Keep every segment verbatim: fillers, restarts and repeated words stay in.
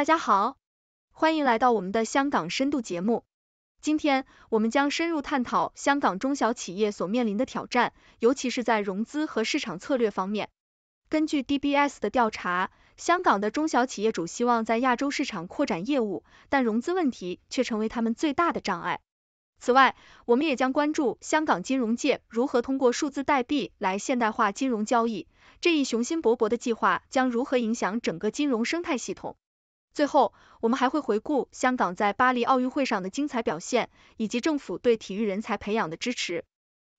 大家好，欢迎来到我们的香港深度节目。今天我们将深入探讨香港中小企业所面临的挑战，尤其是在融资和市场策略方面。根据 D B S 的调查，香港的中小企业主希望在亚洲市场扩展业务，但融资问题却成为他们最大的障碍。此外，我们也将关注香港金融界如何通过数字代币来现代化金融交易，这一雄心勃勃的计划将如何影响整个金融生态系统。最后，我们还会回顾香港在巴黎奥运会上的精彩表现，以及政府对体育人才培养的支持。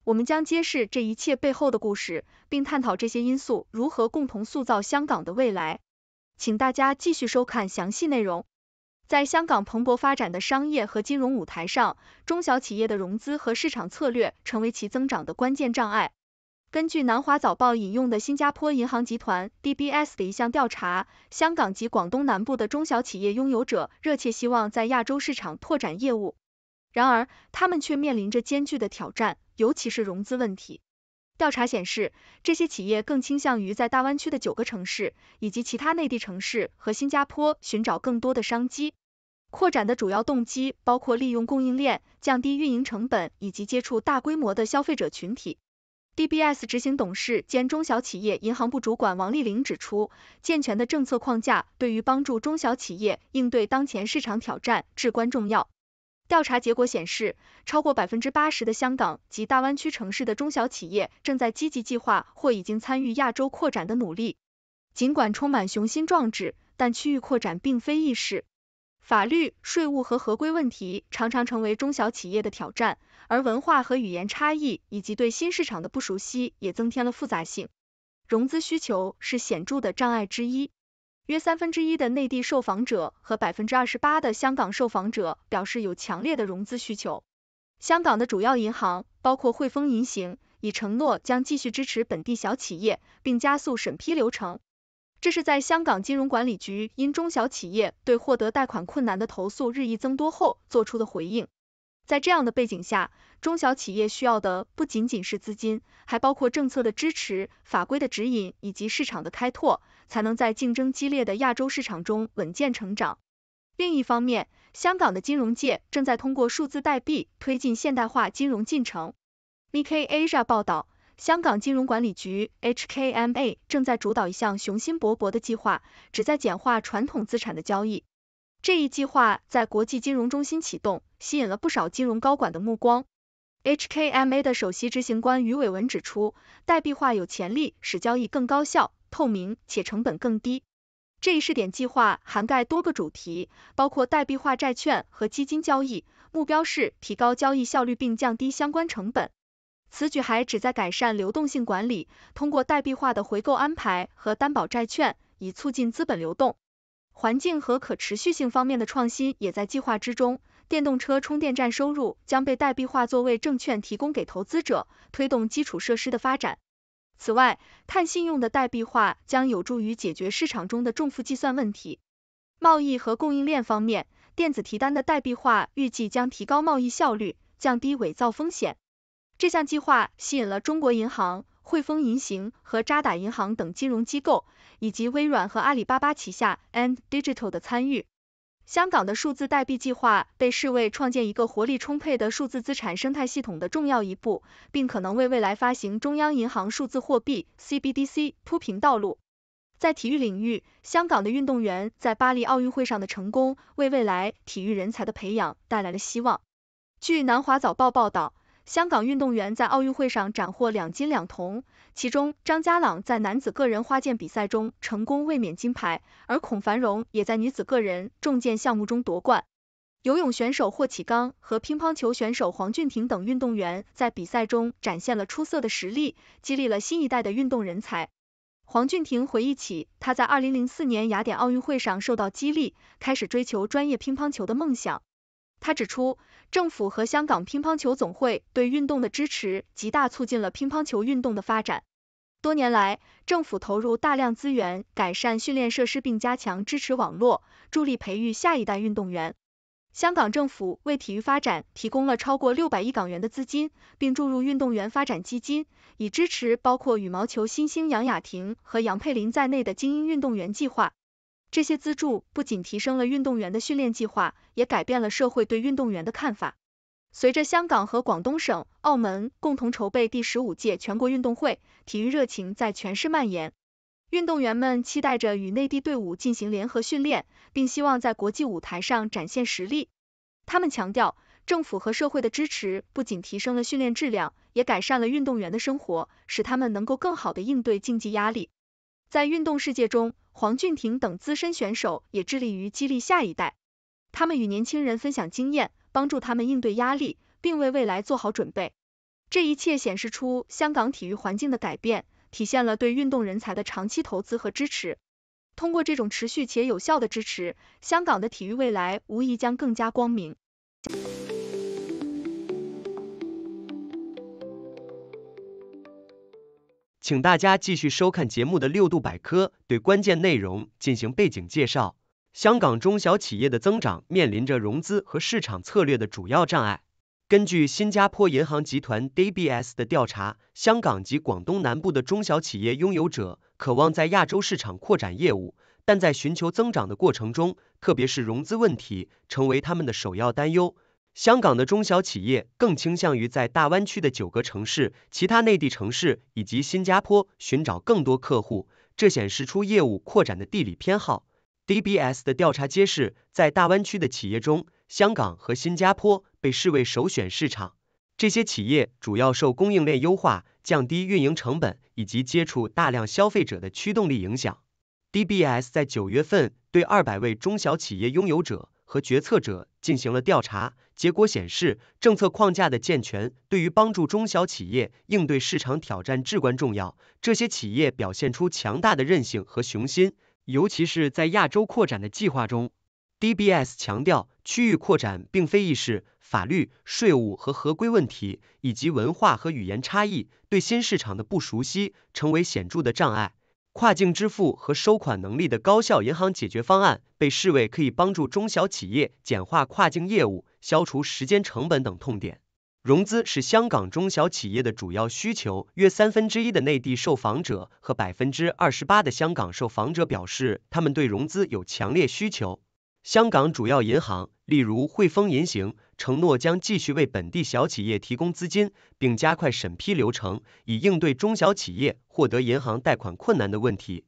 我们将揭示这一切背后的故事，并探讨这些因素如何共同塑造香港的未来。请大家继续收看详细内容。在香港蓬勃发展的商业和金融舞台上，中小企业的融资和市场策略成为其增长的关键障碍。根据南华早报引用的新加坡银行集团 D B S 的一项调查，香港及广东南部的中小企业拥有者热切希望在亚洲市场拓展业务，然而他们却面临着艰巨的挑战，尤其是融资问题。调查显示，这些企业更倾向于在大湾区的九个城市以及其他内地城市和新加坡寻找更多的商机。扩展的主要动机包括利用供应链、降低运营成本以及接触大规模的消费者群体。D B S 执行董事兼中小企业银行部主管王丽玲指出，健全的政策框架对于帮助中小企业应对当前市场挑战至关重要。调查结果显示，超过 百分之八十 的香港及大湾区城市的中小企业正在积极计划或已经参与亚洲扩展的努力。尽管充满雄心壮志，但区域扩展并非易事。法律、税务和合规问题常常成为中小企业的挑战，而文化和语言差异以及对新市场的不熟悉也增添了复杂性。融资需求是显著的障碍之一。约三分之一的内地受访者和 百分之二十八 的香港受访者表示有强烈的融资需求。香港的主要银行，包括汇丰银行，已承诺将继续支持本地小企业，并加速审批流程。这是在香港金融管理局因中小企业对获得贷款困难的投诉日益增多后做出的回应。在这样的背景下，中小企业需要的不仅仅是资金，还包括政策的支持、法规的指引以及市场的开拓，才能在竞争激烈的亚洲市场中稳健成长。另一方面，香港的金融界正在通过数字代币推进现代化金融进程。Nikkei Asia 报道，香港金融管理局 H K M A 正在主导一项雄心勃勃的计划，旨在简化传统资产的交易。这一计划在国际金融中心启动，吸引了不少金融高管的目光。H K M A 的首席执行官余伟文指出，代币化有潜力使交易更高效、透明且成本更低。这一试点计划涵盖多个主题，包括代币化债券和基金交易，目标是提高交易效率并降低相关成本。此举还旨在改善流动性管理，通过代币化的回购安排和担保债券，以促进资本流动。环境和可持续性方面的创新也在计划之中，电动车充电站收入将被代币化作为证券提供给投资者，推动基础设施的发展。此外，碳信用的代币化将有助于解决市场中的重复计算问题。贸易和供应链方面，电子提单的代币化预计将提高贸易效率，降低伪造风险。这项计划吸引了中国银行、汇丰银行和渣打银行等金融机构，以及微软和阿里巴巴旗下 Ant Digital 的参与。香港的数字代币计划被视为创建一个活力充沛的数字资产生态系统的重要一步，并可能为未来发行中央银行数字货币 C B D C 铺平道路。在体育领域，香港的运动员在巴黎奥运会上的成功，为未来体育人才的培养带来了希望。据南华早报报道，香港运动员在奥运会上斩获两金两铜，其中张家朗在男子个人花剑比赛中成功卫冕金牌，而孔繁荣也在女子个人重剑项目中夺冠。游泳选手霍启刚和乒乓球选手黄俊廷等运动员在比赛中展现了出色的实力，激励了新一代的运动人才。黄俊廷回忆起他在二零零四年雅典奥运会上受到激励，开始追求专业乒乓球的梦想。他指出，政府和香港乒乓球总会对运动的支持极大促进了乒乓球运动的发展。多年来，政府投入大量资源改善训练设施并加强支持网络，助力培育下一代运动员。香港政府为体育发展提供了超过六百亿港元的资金，并注入运动员发展基金，以支持包括羽毛球新星杨雅婷和杨佩琳在内的精英运动员计划。这些资助不仅提升了运动员的训练计划，也改变了社会对运动员的看法。随着香港和广东省、澳门共同筹备第十五届全国运动会，体育热情在全市蔓延。运动员们期待着与内地队伍进行联合训练，并希望在国际舞台上展现实力。他们强调，政府和社会的支持不仅提升了训练质量，也改善了运动员的生活，使他们能够更好地应对竞技压力。在运动世界中，黄俊廷等资深选手也致力于激励下一代。他们与年轻人分享经验，帮助他们应对压力，并为未来做好准备。这一切显示出香港体育环境的改变，体现了对运动人才的长期投资和支持。通过这种持续且有效的支持，香港的体育未来无疑将更加光明。请大家继续收看节目的六度百科，对关键内容进行背景介绍。香港中小企业的增长面临着融资和市场策略的主要障碍。根据新加坡银行集团 D B S 的调查，香港及广东南部的中小企业拥有者渴望在亚洲市场扩展业务，但在寻求增长的过程中，特别是融资问题成为他们的首要担忧。香港的中小企业更倾向于在大湾区的九个城市、其他内地城市以及新加坡寻找更多客户，这显示出业务扩展的地理偏好。D B S 的调查揭示，在大湾区的企业中，香港和新加坡被视为首选市场。这些企业主要受供应链优化、降低运营成本以及接触大量消费者的驱动力影响。D B S 在九月份对两百位中小企业拥有者和决策者进行了调查，结果显示，政策框架的健全对于帮助中小企业应对市场挑战至关重要。这些企业表现出强大的韧性和雄心，尤其是在亚洲扩展的计划中。D B S 强调，区域扩展并非易事，法律、税务和合规问题，以及文化和语言差异，对新市场的不熟悉成为显著的障碍。跨境支付和收款能力的高效银行解决方案被视为可以帮助中小企业简化跨境业务，消除时间成本等痛点。融资是香港中小企业的主要需求，约三分之一的内地受访者和百分之二十八的香港受访者表示，他们对融资有强烈需求。香港主要银行，例如汇丰银行，承诺将继续为本地小企业提供资金，并加快审批流程，以应对中小企业获得银行贷款困难的问题。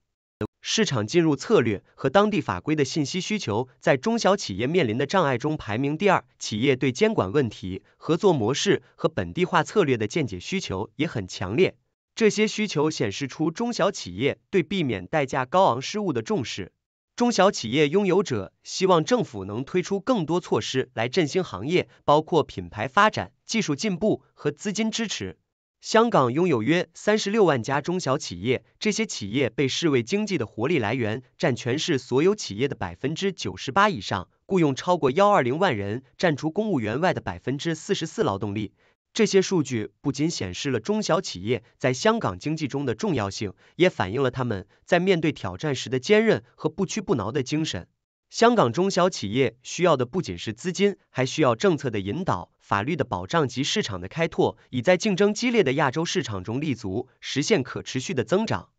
市场进入策略和当地法规的信息需求在中小企业面临的障碍中排名第二。企业对监管问题、合作模式和本地化策略的见解需求也很强烈。这些需求显示出中小企业对避免代价高昂失误的重视。中小企业拥有者希望政府能推出更多措施来振兴行业，包括品牌发展、技术进步和资金支持。香港拥有约三十六万家中小企业，这些企业被视为经济的活力来源，占全市所有企业的 百分之九十八 以上，雇佣超过一百二十万人，占除公务员外的 百分之四十四 劳动力。这些数据不仅显示了中小企业在香港经济中的重要性，也反映了他们在面对挑战时的坚韧和不屈不挠的精神。香港中小企业需要的不仅是资金，还需要政策的引导、法律的保障及市场的开拓，以在竞争激烈的亚洲市场中立足，实现可持续的增长。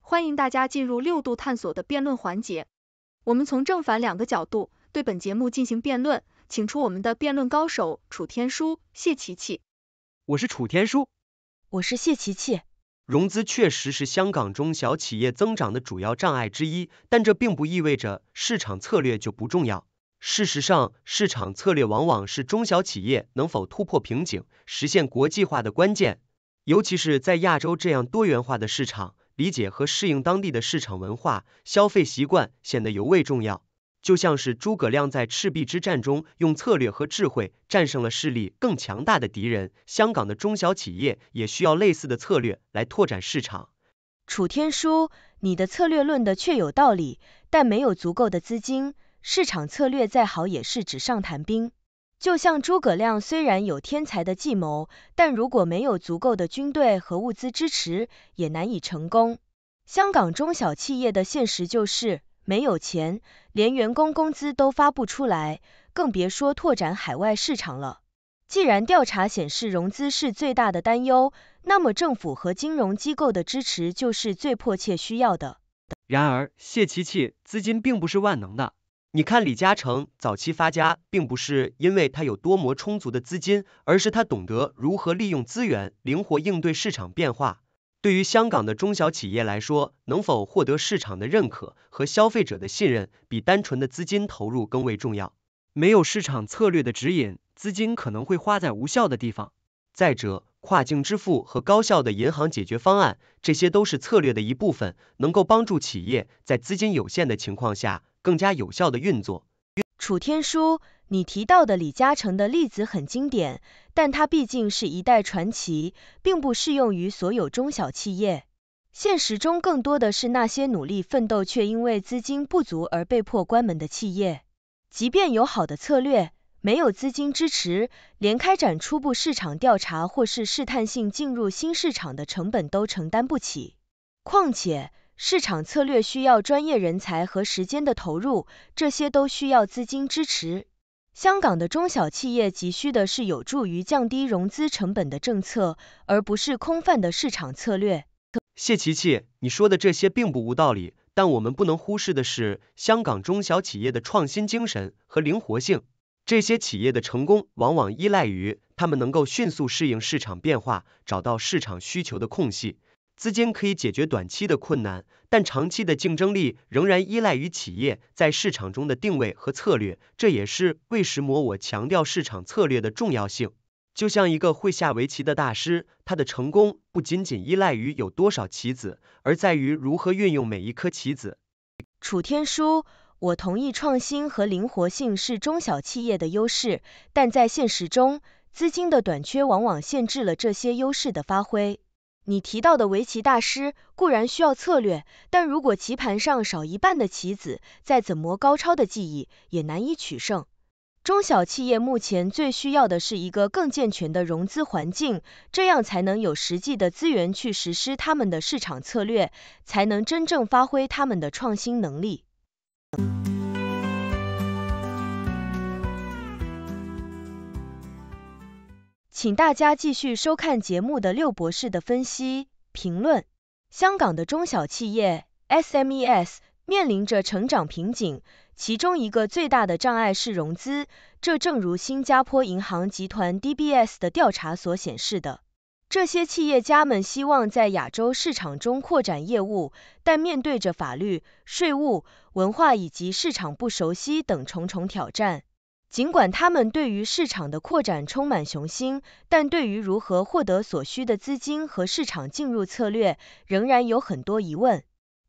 欢迎大家进入六度探索的辩论环节，我们从正反两个角度对本节目进行辩论，请出我们的辩论高手楚天舒、谢琪琪。我是楚天舒，我是谢琪琪。融资确实是香港中小企业增长的主要障碍之一，但这并不意味着市场策略就不重要。事实上，市场策略往往是中小企业能否突破瓶颈、实现国际化的关键。尤其是在亚洲这样多元化的市场，理解和适应当地的市场文化、消费习惯显得尤为重要。就像是诸葛亮在赤壁之战中用策略和智慧战胜了势力更强大的敌人，香港的中小企业也需要类似的策略来拓展市场。楚天舒，你的策略论的确有道理，但没有足够的资金，市场策略再好也是纸上谈兵。就像诸葛亮虽然有天才的计谋，但如果没有足够的军队和物资支持，也难以成功。香港中小企业的现实就是没有钱，连员工工资都发不出来，更别说拓展海外市场了。既然调查显示融资是最大的担忧，那么政府和金融机构的支持就是最迫切需要的。然而，谢琪琪，资金并不是万能的。你看李嘉诚早期发家，并不是因为他有多么充足的资金，而是他懂得如何利用资源，灵活应对市场变化。对于香港的中小企业来说，能否获得市场的认可和消费者的信任，比单纯的资金投入更为重要。没有市场策略的指引，资金可能会花在无效的地方。再者，跨境支付和高效的银行解决方案，这些都是策略的一部分，能够帮助企业在资金有限的情况下，更加有效的运作。楚天舒，你提到的李嘉诚的例子很经典，但它毕竟是一代传奇，并不适用于所有中小企业。现实中更多的是那些努力奋斗却因为资金不足而被迫关门的企业。即便有好的策略，没有资金支持，连开展初步市场调查或是试探性进入新市场的成本都承担不起。况且，市场策略需要专业人才和时间的投入，这些都需要资金支持。香港的中小企业急需的是有助于降低融资成本的政策，而不是空泛的市场策略。谢琪琪，你说的这些并不无道理，但我们不能忽视的是，香港中小企业的创新精神和灵活性。这些企业的成功往往依赖于他们能够迅速适应市场变化，找到市场需求的空隙。资金可以解决短期的困难，但长期的竞争力仍然依赖于企业在市场中的定位和策略，这也是为什么我强调市场策略的重要性。就像一个会下围棋的大师，他的成功不仅仅依赖于有多少棋子，而在于如何运用每一颗棋子。楚天舒，我同意创新和灵活性是中小企业的优势，但在现实中，资金的短缺往往限制了这些优势的发挥。你提到的围棋大师固然需要策略，但如果棋盘上少一半的棋子，再怎么高超的技艺也难以取胜。中小企业目前最需要的是一个更健全的融资环境，这样才能有实际的资源去实施他们的市场策略，才能真正发挥他们的创新能力。请大家继续收看节目的六博士的分析评论。香港的中小企业 S M E S 面临着成长瓶颈，其中一个最大的障碍是融资，这正如新加坡银行集团 D B S 的调查所显示的。这些企业家们希望在亚洲市场中扩展业务，但面对着法律、税务、文化以及市场不熟悉等重重挑战。尽管他们对于市场的扩展充满雄心，但对于如何获得所需的资金和市场进入策略，仍然有很多疑问。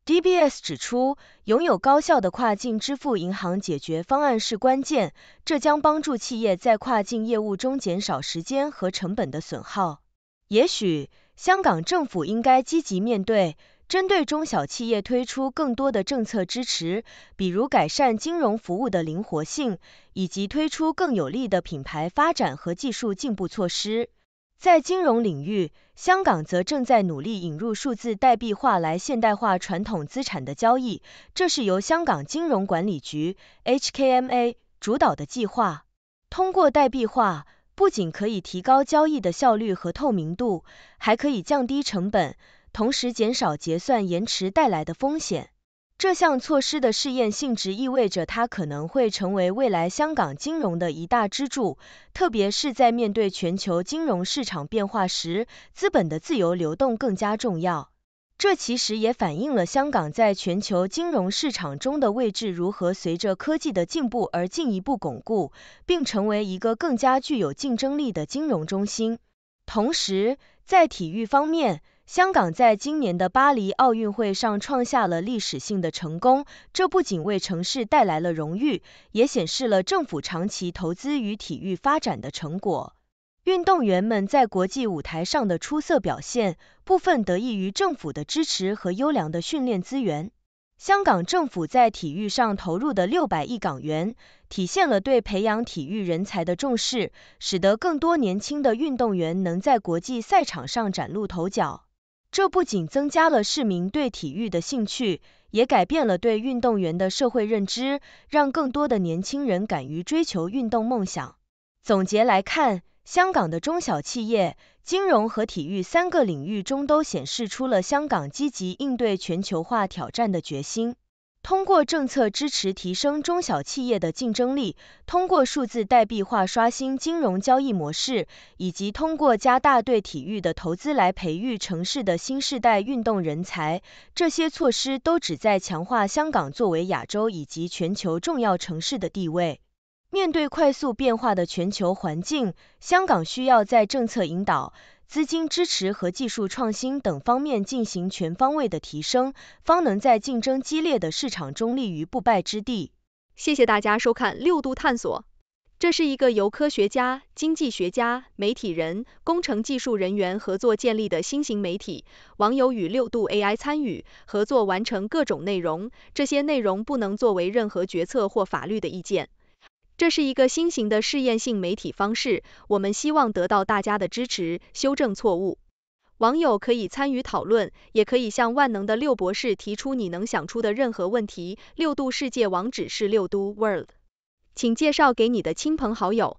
D B S 指出，拥有高效的跨境支付银行解决方案是关键，这将帮助企业在跨境业务中减少时间和成本的损耗。也许，香港政府应该积极面对，针对中小企业推出更多的政策支持，比如改善金融服务的灵活性，以及推出更有力的品牌发展和技术进步措施。在金融领域，香港则正在努力引入数字代币化来现代化传统资产的交易，这是由香港金融管理局 H K M A 主导的计划。通过代币化，不仅可以提高交易的效率和透明度，还可以降低成本，同时减少结算延迟带来的风险。这项措施的试验性质意味着它可能会成为未来香港金融的一大支柱，特别是在面对全球金融市场变化时，资本的自由流动更加重要。这其实也反映了香港在全球金融市场中的位置如何随着科技的进步而进一步巩固，并成为一个更加具有竞争力的金融中心。同时，在体育方面，香港在今年的巴黎奥运会上创下了历史性的成功，这不仅为城市带来了荣誉，也显示了政府长期投资于体育发展的成果。运动员们在国际舞台上的出色表现，部分得益于政府的支持和优良的训练资源。香港政府在体育上投入的六百亿港元，体现了对培养体育人才的重视，使得更多年轻的运动员能在国际赛场上崭露头角。这不仅增加了市民对体育的兴趣，也改变了对运动员的社会认知，让更多的年轻人敢于追求运动梦想。总结来看，香港的中小企业、金融和体育三个领域中都显示出了香港积极应对全球化挑战的决心。通过政策支持提升中小企业的竞争力，通过数字代币化刷新金融交易模式，以及通过加大对体育的投资来培育城市的新世代运动人才，这些措施都旨在强化香港作为亚洲以及全球重要城市的地位。面对快速变化的全球环境，香港需要在政策引导、资金支持和技术创新等方面进行全方位的提升，方能在竞争激烈的市场中立于不败之地。谢谢大家收看《六度探索》，这是一个由科学家、经济学家、媒体人、工程技术人员合作建立的新型媒体，网友与六度 A I 参与合作完成各种内容，这些内容不能作为任何决策或法律的意见。这是一个新型的试验性媒体方式，我们希望得到大家的支持，修正错误。网友可以参与讨论，也可以向万能的六博士提出你能想出的任何问题。六度世界网址是六度 world， 请介绍给你的亲朋好友。